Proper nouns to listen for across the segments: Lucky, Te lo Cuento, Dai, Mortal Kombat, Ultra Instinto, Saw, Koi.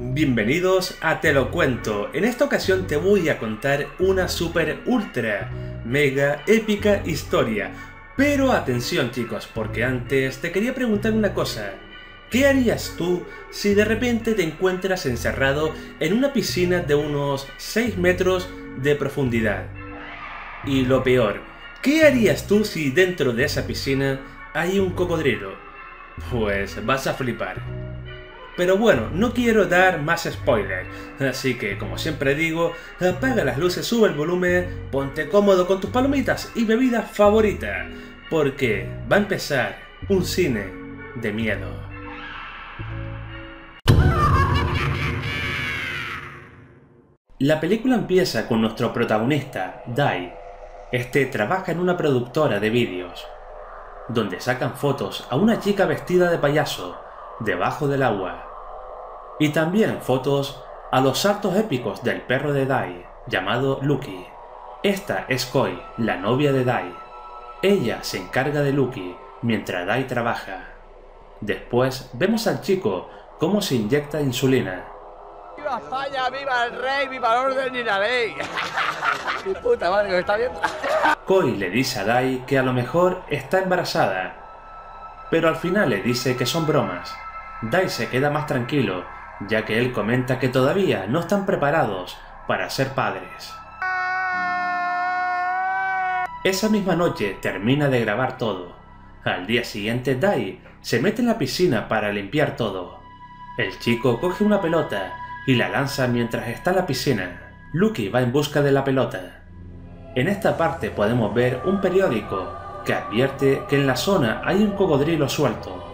Bienvenidos a Te lo Cuento. En esta ocasión te voy a contar una super ultra mega épica historia. Pero atención chicos, porque antes te quería preguntar una cosa. ¿Qué harías tú si de repente te encuentras encerrado en una piscina de unos 6 metros de profundidad? Y lo peor, ¿qué harías tú si dentro de esa piscina hay un cocodrilo? Pues vas a flipar. Pero bueno, no quiero dar más spoilers, así que como siempre digo, apaga las luces, sube el volumen, ponte cómodo con tus palomitas y bebida favorita, porque va a empezar un cine de miedo. La película empieza con nuestro protagonista, Dai. Este trabaja en una productora de vídeos, donde sacan fotos a una chica vestida de payaso debajo del agua, y también fotos a los saltos épicos del perro de Dai, llamado Lucky. Esta es Koi, la novia de Dai. Ella se encarga de Lucky mientras Dai trabaja. Después vemos al chico cómo se inyecta insulina. ¡Viva España! ¡Viva el rey! ¡Viva el orden y la ley! ¡Mi puta madre que me está viendo! Koi le dice a Dai que a lo mejor está embarazada, pero al final le dice que son bromas. Dai se queda más tranquilo, ya que él comenta que todavía no están preparados para ser padres. Esa misma noche termina de grabar todo. Al día siguiente Dai se mete en la piscina para limpiar todo. El chico coge una pelota y la lanza mientras está en la piscina. Lucky va en busca de la pelota. En esta parte podemos ver un periódico que advierte que en la zona hay un cocodrilo suelto.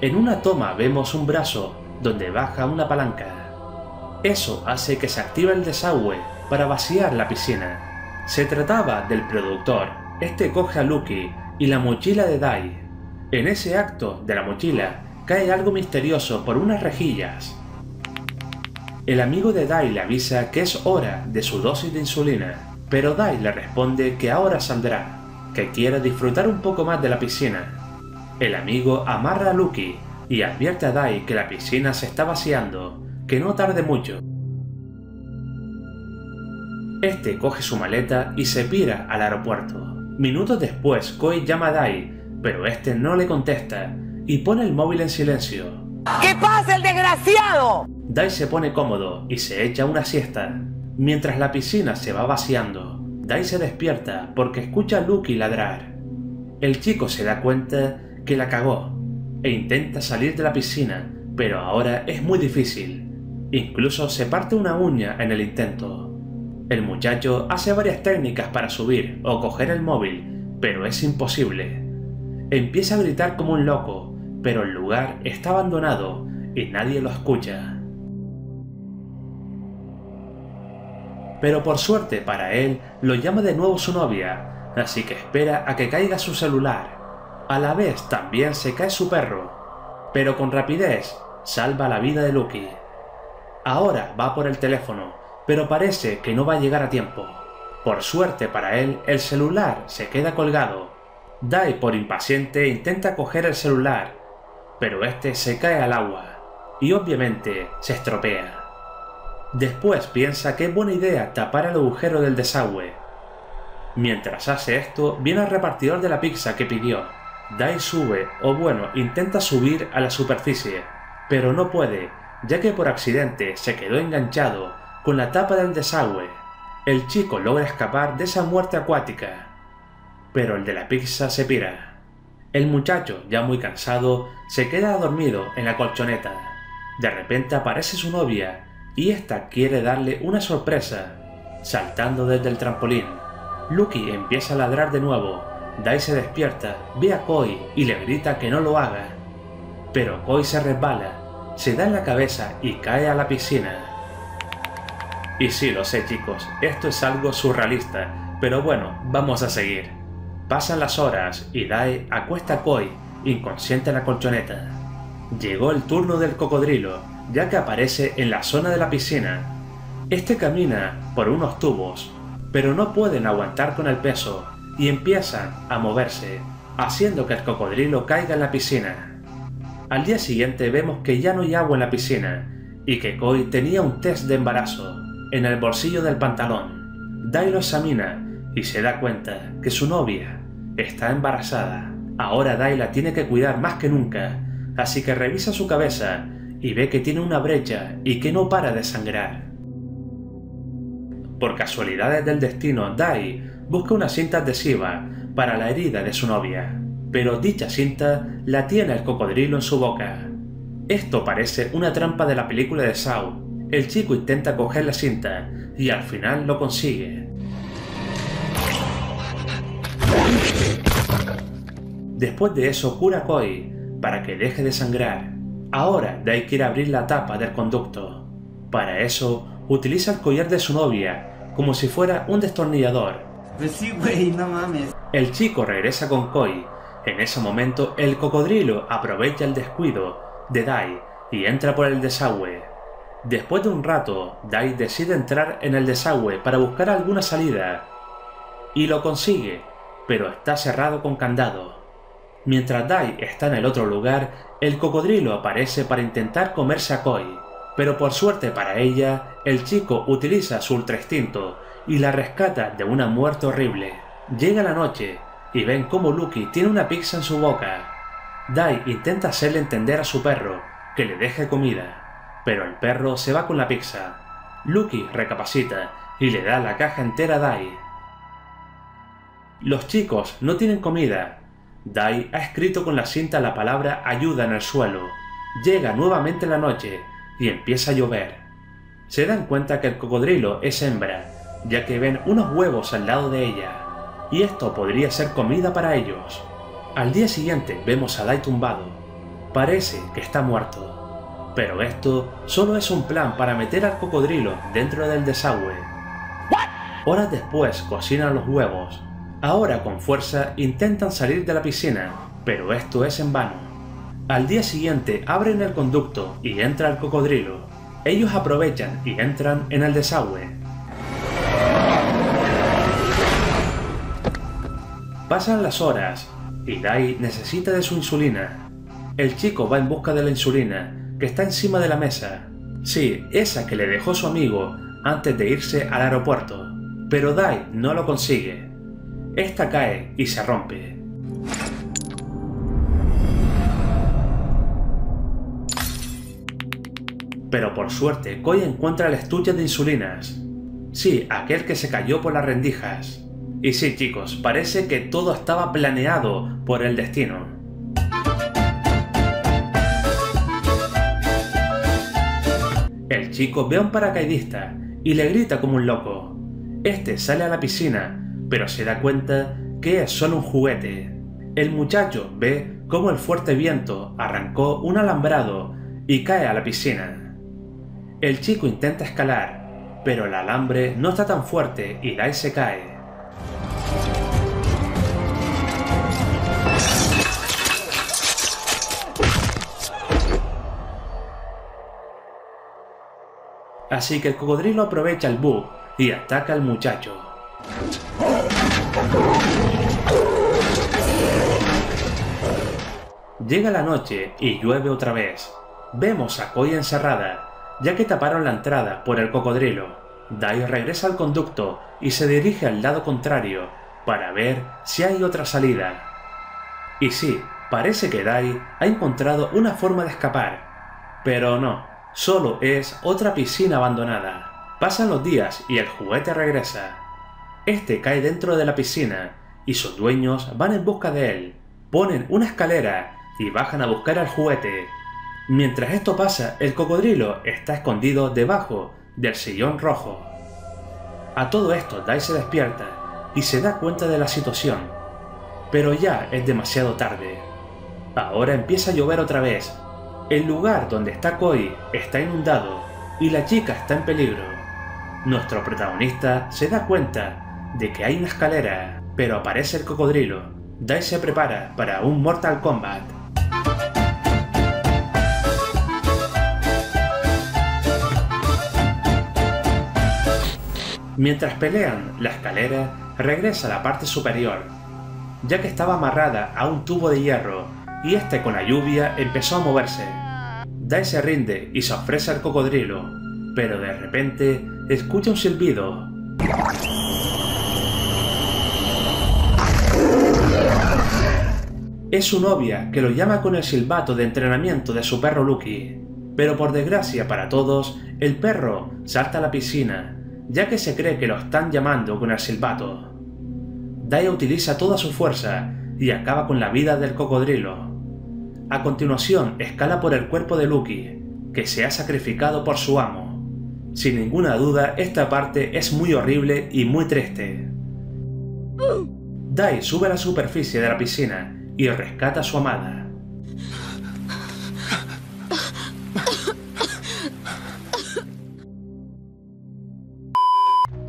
En una toma vemos un brazo donde baja una palanca. Eso hace que se active el desagüe para vaciar la piscina. Se trataba del productor. Este coge a Lucky y la mochila de Dai. En ese acto de la mochila cae algo misterioso por unas rejillas. El amigo de Dai le avisa que es hora de su dosis de insulina, pero Dai le responde que ahora saldrá, que quiere disfrutar un poco más de la piscina. El amigo amarra a Lucky y advierte a Dai que la piscina se está vaciando, que no tarde mucho. Este coge su maleta y se pira al aeropuerto. Minutos después Koi llama a Dai, pero este no le contesta y pone el móvil en silencio. ¿Qué pasa, el desgraciado? Dai se pone cómodo y se echa una siesta. Mientras la piscina se va vaciando, Dai se despierta porque escucha a Lucky ladrar. El chico se da cuenta que la cagó e intenta salir de la piscina, pero ahora es muy difícil. Incluso se parte una uña en el intento. El muchacho hace varias técnicas para subir o coger el móvil, pero es imposible. Empieza a gritar como un loco, pero el lugar está abandonado y nadie lo escucha. Pero por suerte para él, lo llama de nuevo su novia, así que espera a que caiga su celular. A la vez también se cae su perro, pero con rapidez salva la vida de Lucky. Ahora va por el teléfono, pero parece que no va a llegar a tiempo. Por suerte para él, el celular se queda colgado. Dai, por impaciente, intenta coger el celular, pero este se cae al agua y obviamente se estropea. Después piensa que es buena idea tapar el agujero del desagüe. Mientras hace esto, viene el repartidor de la pizza que pidió. Dai sube, o bueno, intenta subir a la superficie, pero no puede, ya que por accidente se quedó enganchado con la tapa del desagüe. El chico logra escapar de esa muerte acuática, pero el de la pizza se pira. El muchacho, ya muy cansado, se queda dormido en la colchoneta. De repente aparece su novia y esta quiere darle una sorpresa, saltando desde el trampolín. Lucky empieza a ladrar de nuevo. Dai se despierta, ve a Koi y le grita que no lo haga. Pero Koi se resbala, se da en la cabeza y cae a la piscina. Y sí, lo sé chicos, esto es algo surrealista, pero bueno, vamos a seguir. Pasan las horas y Dai acuesta a Koi, inconsciente en la colchoneta. Llegó el turno del cocodrilo, ya que aparece en la zona de la piscina. Este camina por unos tubos, pero no pueden aguantar con el peso y empiezan a moverse, haciendo que el cocodrilo caiga en la piscina. Al día siguiente vemos que ya no hay agua en la piscina y que Koi tenía un test de embarazo en el bolsillo del pantalón. Dai lo examina y se da cuenta que su novia está embarazada. Ahora Dai la tiene que cuidar más que nunca, así que revisa su cabeza y ve que tiene una brecha y que no para de sangrar. Por casualidades del destino, Dai busca una cinta adhesiva para la herida de su novia, pero dicha cinta la tiene el cocodrilo en su boca. Esto parece una trampa de la película de Saw. El chico intenta coger la cinta y al final lo consigue. Después de eso cura a Koi para que deje de sangrar. Ahora Dai quiere abrir la tapa del conducto. Para eso utiliza el collar de su novia como si fuera un destornillador. Pues sí, güey, no mames. El chico regresa con Koi. En ese momento el cocodrilo aprovecha el descuido de Dai y entra por el desagüe. Después de un rato, Dai decide entrar en el desagüe para buscar alguna salida y lo consigue, pero está cerrado con candado. Mientras Dai está en el otro lugar, el cocodrilo aparece para intentar comerse a Koi, pero por suerte para ella, el chico utiliza su ultra instinto y la rescata de una muerte horrible. Llega la noche y ven cómo Lucky tiene una pizza en su boca. Dai intenta hacerle entender a su perro que le deje comida, pero el perro se va con la pizza. Lucky recapacita y le da la caja entera a Dai. Los chicos no tienen comida. Dai ha escrito con la cinta la palabra ayuda en el suelo. Llega nuevamente la noche y empieza a llover. Se dan cuenta que el cocodrilo es hembra, ya que ven unos huevos al lado de ella, y esto podría ser comida para ellos. Al día siguiente vemos a Dai tumbado. Parece que está muerto, pero esto solo es un plan para meter al cocodrilo dentro del desagüe. Horas después cocinan los huevos. Ahora con fuerza intentan salir de la piscina, pero esto es en vano. Al día siguiente abren el conducto y entra el cocodrilo. Ellos aprovechan y entran en el desagüe. Pasan las horas y Dai necesita de su insulina. El chico va en busca de la insulina que está encima de la mesa. Sí, esa que le dejó su amigo antes de irse al aeropuerto. Pero Dai no lo consigue. Esta cae y se rompe. Pero por suerte Koi encuentra el estuche de insulinas. Sí, aquel que se cayó por las rendijas. Y sí, chicos, parece que todo estaba planeado por el destino. El chico ve a un paracaidista y le grita como un loco. Este sale a la piscina, pero se da cuenta que es solo un juguete. El muchacho ve cómo el fuerte viento arrancó un alambrado y cae a la piscina. El chico intenta escalar, pero el alambre no está tan fuerte y Dai se cae. Así que el cocodrilo aprovecha el bug y ataca al muchacho. Llega la noche y llueve otra vez. Vemos a Koi encerrada, ya que taparon la entrada por el cocodrilo. Dai regresa al conducto y se dirige al lado contrario para ver si hay otra salida. Y sí, parece que Dai ha encontrado una forma de escapar, pero no. Solo es otra piscina abandonada. Pasan los días y el juguete regresa. Este cae dentro de la piscina y sus dueños van en busca de él. Ponen una escalera y bajan a buscar al juguete. Mientras esto pasa, el cocodrilo está escondido debajo del sillón rojo. A todo esto, Dai se despierta y se da cuenta de la situación, pero ya es demasiado tarde. Ahora empieza a llover otra vez. El lugar donde está Koi está inundado y la chica está en peligro. Nuestro protagonista se da cuenta de que hay una escalera, pero aparece el cocodrilo. Dai se prepara para un Mortal Kombat. Mientras pelean, la escalera regresa a la parte superior, ya que estaba amarrada a un tubo de hierro y este con la lluvia empezó a moverse. Dai se rinde y se ofrece al cocodrilo, pero de repente escucha un silbido. Es su novia, que lo llama con el silbato de entrenamiento de su perro Lucky. Pero por desgracia para todos, el perro salta a la piscina, ya que se cree que lo están llamando con el silbato. Dai utiliza toda su fuerza y acaba con la vida del cocodrilo. A continuación, escala por el cuerpo de Lucky, que se ha sacrificado por su amo. Sin ninguna duda, esta parte es muy horrible y muy triste. Dai sube a la superficie de la piscina y rescata a su amada.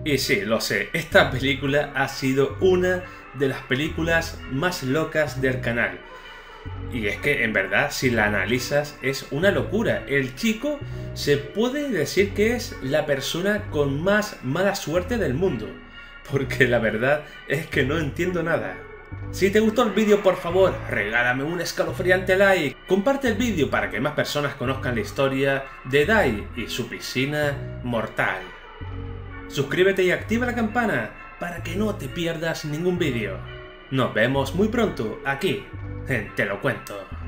Y sí, lo sé, esta película ha sido una de las películas más locas del canal. Y es que en verdad, si la analizas, es una locura. El chico se puede decir que es la persona con más mala suerte del mundo, porque la verdad es que no entiendo nada. Si te gustó el vídeo, por favor, regálame un escalofriante like, comparte el vídeo para que más personas conozcan la historia de Dai y su piscina mortal. Suscríbete y activa la campana para que no te pierdas ningún vídeo. Nos vemos muy pronto aquí en Te lo Cuento.